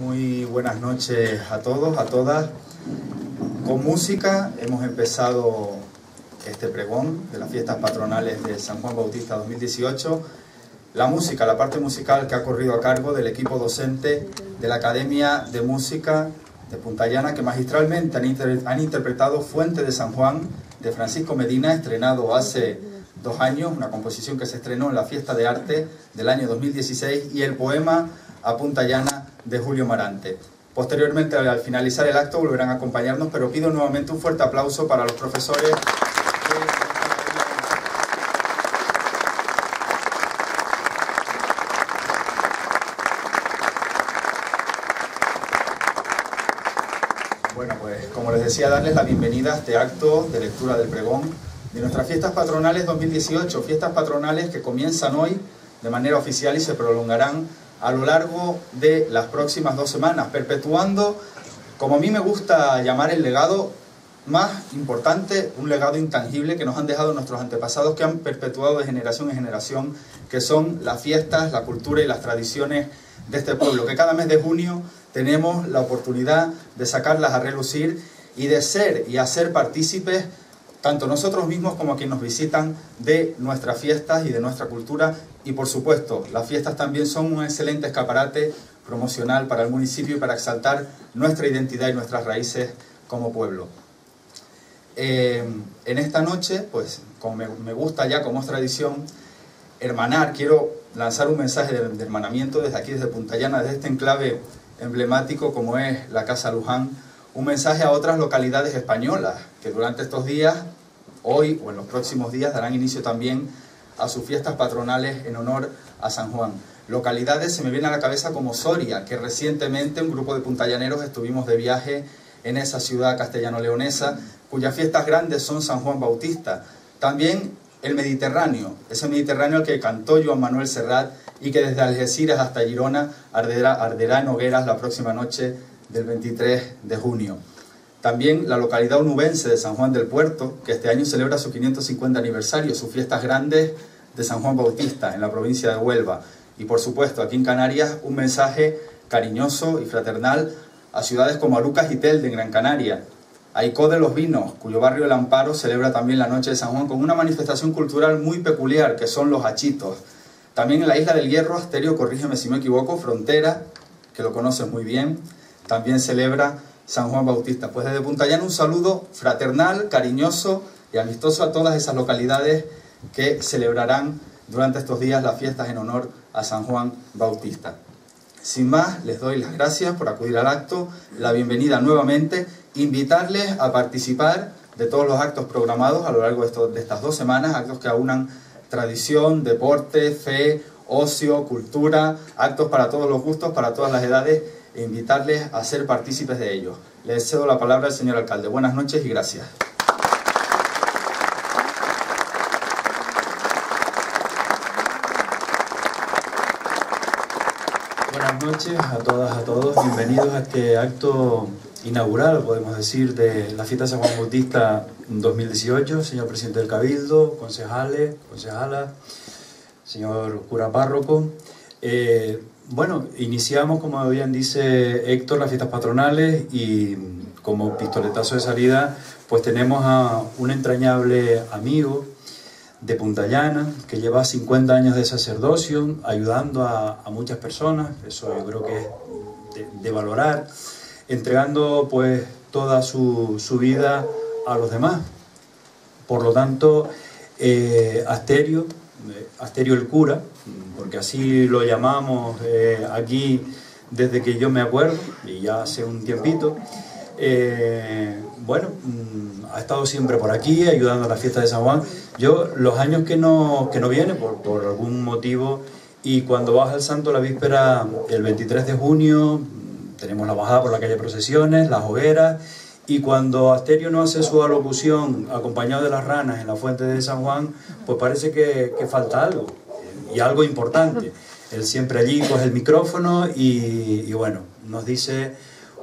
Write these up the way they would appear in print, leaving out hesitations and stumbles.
Muy buenas noches a todos, a todas. Con música hemos empezado este pregón de las fiestas patronales de San Juan Bautista 2018. La música, la parte musical que ha corrido a cargo del equipo docente de la Academia de Música de Puntallana, que magistralmente han interpretado Fuente de San Juan de Francisco Medina, estrenado hace 2 años, una composición que se estrenó en la Fiesta de Arte del año 2016, y el poema A Puntallana de Julio Marante. Posteriormente, al finalizar el acto, volverán a acompañarnos, pero pido nuevamente un fuerte aplauso para los profesores. Bueno, pues como les decía, darles la bienvenida a este acto de lectura del pregón de nuestras fiestas patronales 2018, fiestas patronales que comienzan hoy de manera oficial y se prolongarán a lo largo de las próximas 2 semanas, perpetuando, como a mí me gusta llamar, el legado más importante, un legado intangible que nos han dejado nuestros antepasados, que han perpetuado de generación en generación, que son las fiestas, la cultura y las tradiciones de este pueblo, que cada mes de junio tenemos la oportunidad de sacarlas a relucir y de ser y hacer partícipes tanto nosotros mismos como quienes nos visitan de nuestras fiestas y de nuestra cultura. Y por supuesto, las fiestas también son un excelente escaparate promocional para el municipio y para exaltar nuestra identidad y nuestras raíces como pueblo. En esta noche, pues como me gusta ya, como es tradición, hermanar, quiero lanzar un mensaje de hermanamiento desde aquí, desde Puntallana, desde este enclave emblemático como es la Casa Luján, un mensaje a otras localidades españolas que durante estos días, hoy o en los próximos días, darán inicio también a sus fiestas patronales en honor a San Juan. Localidades se me vienen a la cabeza como Soria, que recientemente un grupo de puntallaneros estuvimos de viaje en esa ciudad castellano-leonesa, cuyas fiestas grandes son San Juan Bautista. También el Mediterráneo, ese Mediterráneo al que cantó Juan Manuel Serrat y que desde Algeciras hasta Girona arderá en hogueras la próxima noche del 23 de junio. También la localidad onubense de San Juan del Puerto, que este año celebra su 550 aniversario, sus fiestas grandes de San Juan Bautista en la provincia de Huelva. Y por supuesto, aquí en Canarias, un mensaje cariñoso y fraternal a ciudades como Arucas y Telde en Gran Canaria, Aicó de los Vinos, cuyo barrio El Amparo celebra también la noche de San Juan con una manifestación cultural muy peculiar, que son los hachitos. También en la Isla del Hierro, Asterio, corrígeme si me equivoco, Frontera, que lo conoces muy bien, también celebra San Juan Bautista. Pues desde Puntallana un saludo fraternal, cariñoso y amistoso a todas esas localidades que celebrarán durante estos días las fiestas en honor a San Juan Bautista. Sin más, les doy las gracias por acudir al acto, la bienvenida nuevamente, invitarles a participar de todos los actos programados a lo largo de estas 2 semanas, actos que aunan tradición, deporte, fe, ocio, cultura, actos para todos los gustos, para todas las edades, e invitarles a ser partícipes de ellos. Les cedo la palabra al señor alcalde. Buenas noches y gracias. Buenas noches a todas, a todos. Bienvenidos a este acto inaugural, podemos decir, de la fiesta San Juan Bautista 2018. Señor presidente del Cabildo, concejales, concejalas, señor cura párroco. Bueno, iniciamos, como bien dice Héctor, las fiestas patronales, y como pistoletazo de salida pues tenemos a un entrañable amigo de Puntallana que lleva 50 años de sacerdocio ayudando a muchas personas. Eso yo creo que es de valorar, entregando pues toda su vida a los demás. Por lo tanto, Asterio el cura, porque así lo llamamos aquí desde que yo me acuerdo, y ya hace un tiempito, bueno, ha estado siempre por aquí ayudando a la fiesta de San Juan. Yo los años que no viene por algún motivo, y cuando baja el santo la víspera, el 23 de junio, tenemos la bajada por la calle Procesiones, las hogueras, y cuando Asterio no hace su alocución acompañado de las ranas en la Fuente de San Juan, pues parece que falta algo, y algo importante. Él siempre allí coge el micrófono y bueno, nos dice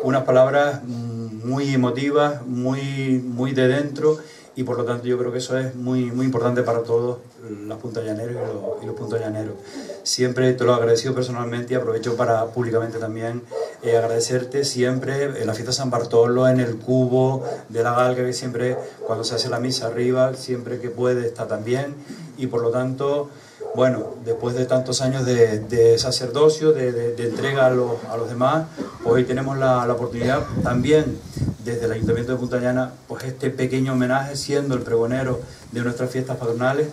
unas palabras muy emotivas, muy de dentro, y por lo tanto yo creo que eso es muy importante para todos los puntallaneros y los puntallaneros. Siempre te lo agradezco personalmente, y aprovecho para públicamente también agradecerte siempre en la fiesta de San Bartolo, en el cubo de la galga, que siempre cuando se hace la misa arriba, siempre que puede está también, y por lo tanto, bueno, después de tantos años de sacerdocio, de entrega a los demás, pues hoy tenemos la oportunidad también desde el Ayuntamiento de Puntallana, pues este pequeño homenaje siendo el pregonero de nuestras fiestas patronales.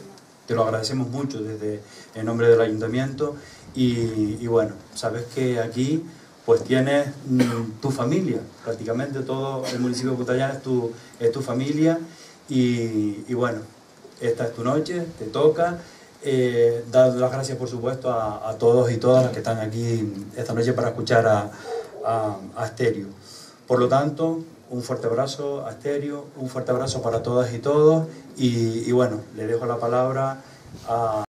Te lo agradecemos mucho desde el nombre del Ayuntamiento y bueno, sabes que aquí pues tienes tu familia, prácticamente todo el municipio de Puntallana es tu familia y bueno, esta es tu noche, te toca. Dar las gracias por supuesto a todos y todas las que están aquí esta noche para escuchar a Asterio. Por lo tanto, un fuerte abrazo a Asterio, un fuerte abrazo para todas y todos y bueno, le dejo la palabra a...